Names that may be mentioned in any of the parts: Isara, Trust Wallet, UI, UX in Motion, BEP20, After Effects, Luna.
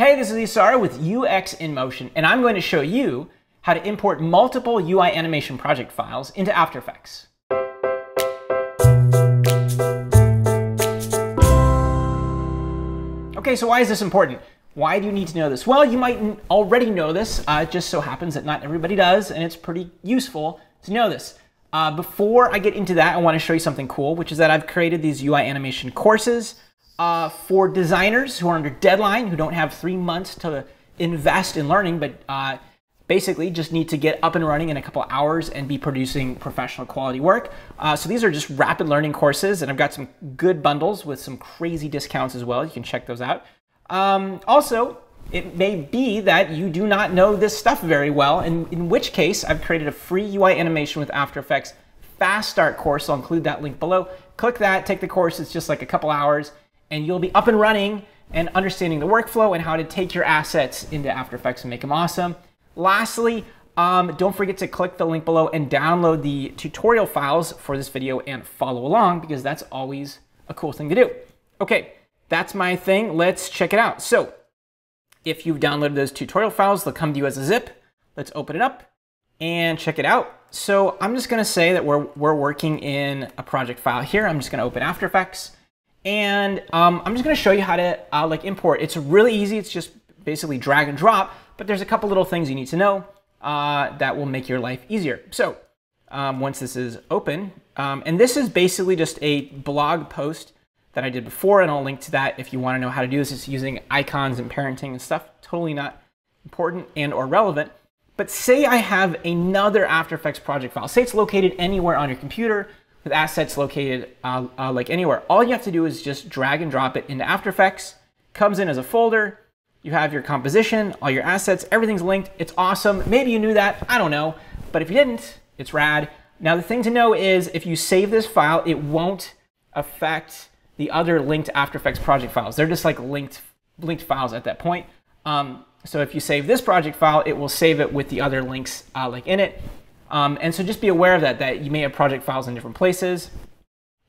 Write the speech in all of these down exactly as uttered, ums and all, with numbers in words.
Hey, this is Isara with U X in Motion, and I'm going to show you how to import multiple U I animation project files into After Effects. Okay, so why is this important? Why do you need to know this? Well, you might already know this. Uh, it just so happens that not everybody does, and it's pretty useful to know this. Uh, before I get into that, I want to show you something cool, which is that I've created these U I animation courses. Uh, for designers who are under deadline, who don't have three months to invest in learning, but uh, basically just need to get up and running in a couple hours and be producing professional quality work. Uh, so these are just rapid learning courses, and I've got some good bundles with some crazy discounts as well. You can check those out. Um, also, it may be that you do not know this stuff very well, and in which case I've created a free U I animation with After Effects Fast Start course. I'll include that link below. Click that, take the course. It's just like a couple hours, and you'll be up and running and understanding the workflow and how to take your assets into After Effects and make them awesome. Lastly, um, don't forget to click the link below and download the tutorial files for this video and follow along, because that's always a cool thing to do. Okay, that's my thing. Let's check it out. So if you've downloaded those tutorial files, they'll come to you as a zip. Let's open it up and check it out. So I'm just gonna say that we're, we're working in a project file here. I'm just gonna open After Effects. And um, I'm just going to show you how to uh, like import. It's really easy. It's just basically drag and drop, but there's a couple little things you need to know uh, that will make your life easier. So um, once this is open, um, and this is basically just a blog post that I did before, and I'll link to that if you want to know how to do this. It's using icons and parenting and stuff. Totally not important and or relevant. But say I have another After Effects project file. Say it's located anywhere on your computer, with assets located uh, uh, like anywhere. All you have to do is just drag and drop it into After Effects. Comes in as a folder. You have your composition, all your assets, everything's linked. It's awesome. Maybe you knew that, I don't know. But if you didn't, it's rad. Now the thing to know is if you save this file, it won't affect the other linked After Effects project files. They're just like linked, linked files at that point. Um, so if you save this project file, it will save it with the other links uh, like in it. Um, and so just be aware of that, that you may have project files in different places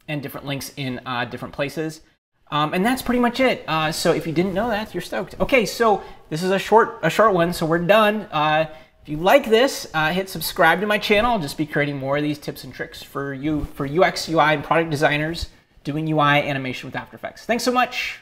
and different links in uh, different places. Um, and that's pretty much it. Uh, so if you didn't know that, you're stoked. Okay, so this is a short a short one, so we're done. Uh, if you like this, uh, hit subscribe to my channel. I'll just be creating more of these tips and tricks for you, for U X, U I, and product designers doing U I animation with After Effects. Thanks so much.